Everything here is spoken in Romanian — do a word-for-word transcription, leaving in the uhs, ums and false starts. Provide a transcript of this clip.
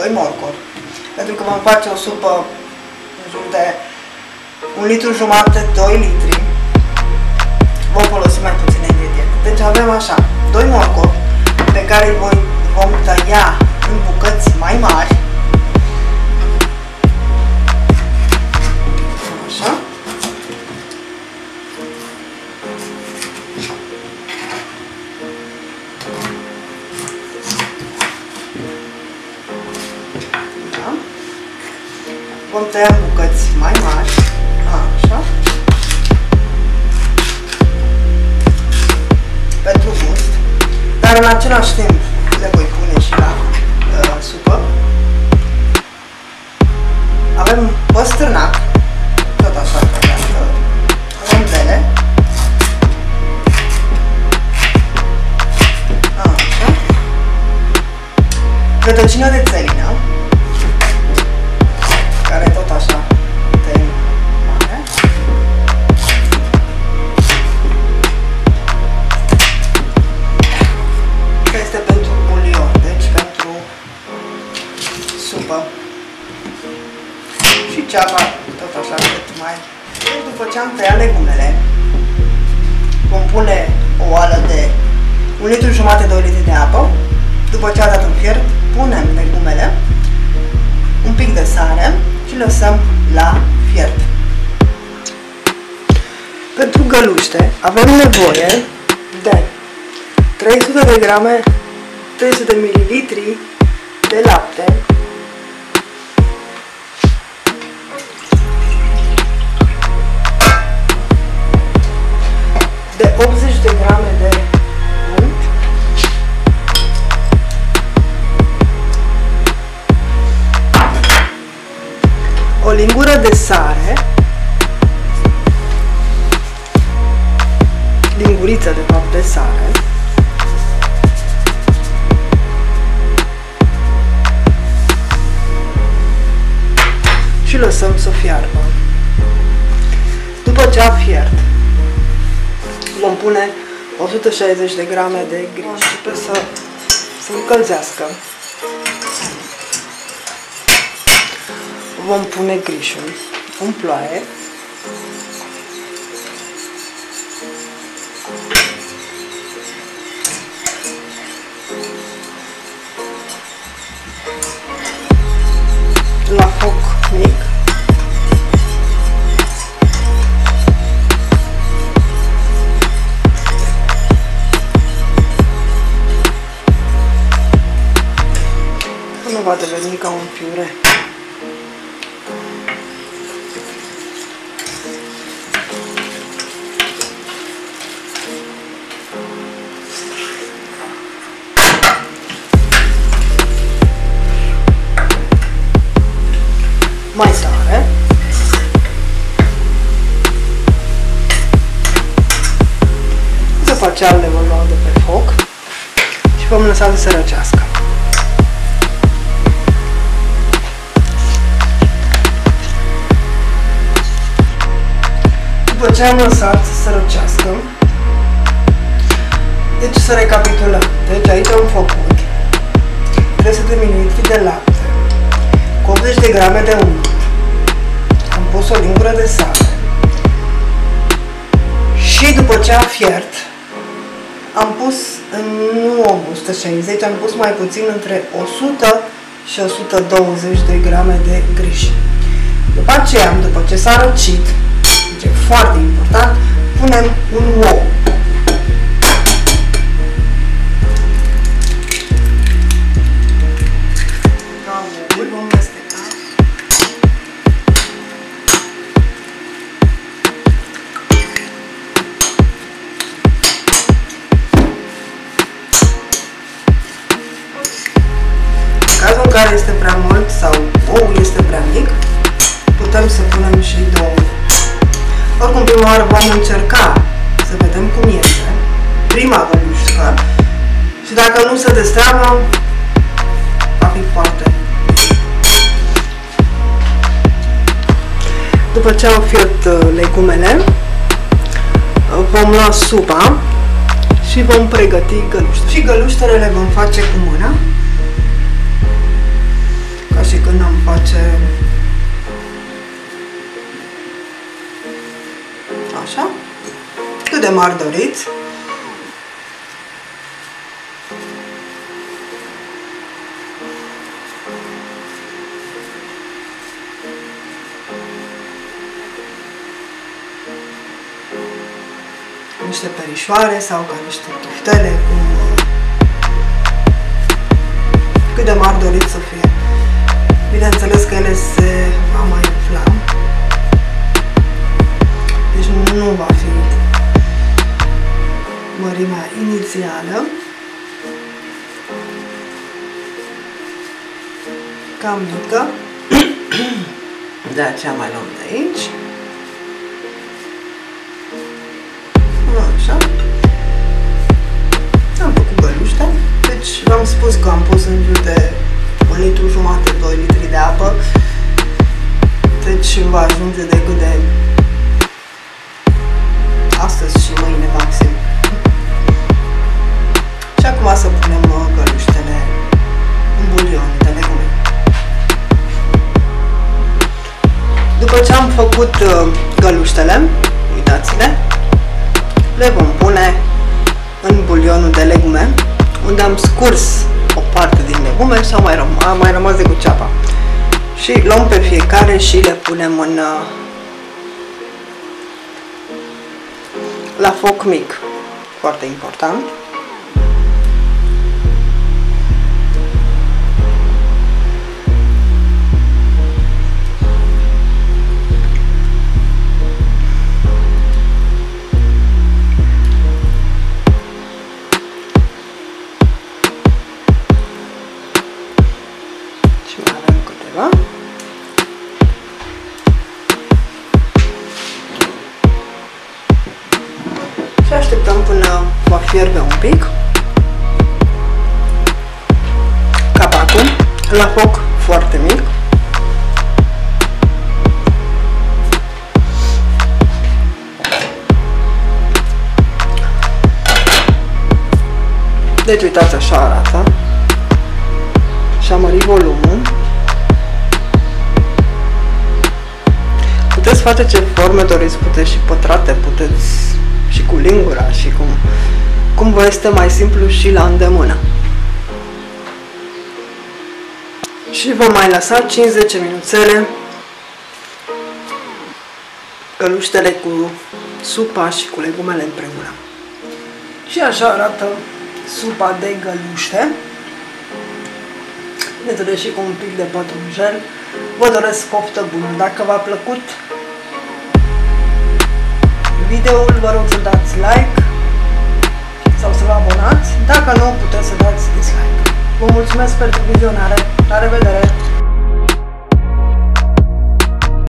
doi morcovi, pentru că vom face o supă în jur de un litru jumate, doi litri. Vom folosi mai puține ingrediente. Deci avem așa, doi morcovi pe care îi vom, vom tăia în bucăți mai mari. Așa. Da. Vom tăia în bucăți mai mari. Așa. Pentru gust. Dar în același timp le voi pune și la uh, supă. Avem păstrânat. Tot așa, rondele. Așa. Rădăcină de țelină, care tot așa tăiem mare. Asta este pentru bulion, deci pentru supă. Și ceapa, tot așa, cât mai. După ce am tăiat legumele, vom pune o oală de un litru jumate, doi litri de apă. După ce a dat în fier, punem legumele, un pic de sare și lăsăm la fiert. Pentru găluște avem nevoie de trei sute de grame, trei sute de mililitri de lapte, de optzeci de grame de unt, o lingură de sare, linguriță de fapt de sare, și lăsăm să fiarbă. După ce a fiert, vom pune o sută șaizeci de grame de grijă și pe să se încălzească. Vom pune grișul în ploaie. La foc mic. Va deveni ca un piure. Mai sare. Zăpacealele vom lua de pe foc și vom lăsa să se răcească. După ce am lăsat să se răcească, deci să recapitulăm. Deci aici am făcut trei sute de mililitri de lapte cu optzeci de grame de unt. Am pus o lingură de sare și după ce a fiert am pus, nu am pus o sută șaizeci, am pus mai puțin, între o sută și o sută douăzeci de grame de griș. După aceea, după ce s-a răcit, foarte important, punem un ou. Ca oul vom mesteca. În cazul în care este prea mult sau oul este prea mic, putem să punem și două. Oricum, prima oară vom încerca să vedem cum este. Prima vom mișca și dacă nu se destreabă, va fi foarte. După ce au fiert legumele, vom lua supa și vom pregăti găluște. Și găluștele le vom face cu mâna. facem așa, cât de mari doriți. Niște perișoare sau ca niște tuftele, cum, cât de mari doriți să fie. Bineînțeles că ele se va mai umfla, deci nu va fi mărimea inițială. Cam mică, de aceea mai luăm de aici. Așa. Am făcut băluște. Deci v-am spus că am pus în jur de un litru jumate, doi litri de apă. Deci va ajunge decât de astăzi și mâine maxim. Și acum să punem băluștele în bulion de legume. După ce am făcut găluștele, uitați-le, le vom pune în bulionul de legume, unde am scurs o parte din legume și a mai rămas de cu ceapa. Și luăm pe fiecare și le punem în, la foc mic, foarte important. Fierbe un pic capacul la foc foarte mic. Deci uitați, așa arată și am mărit volumul. Puteți face ce forme doriți, puteți și pătrate, puteți și cu lingura și cu cum vă este mai simplu și la îndemână. Și vom mai lăsa cinci zece minuțele căluștele cu supa și cu legumele împreună. Și așa arată supa de găluște. Ne doresc și cu un pic de pătrunjel. Vă doresc poftă bună. Dacă v-a plăcut videoul, vă rog să dați like sau să vă abonați, dacă nu, puteți să dați dislike. Vă mulțumesc pentru vizionare, la revedere!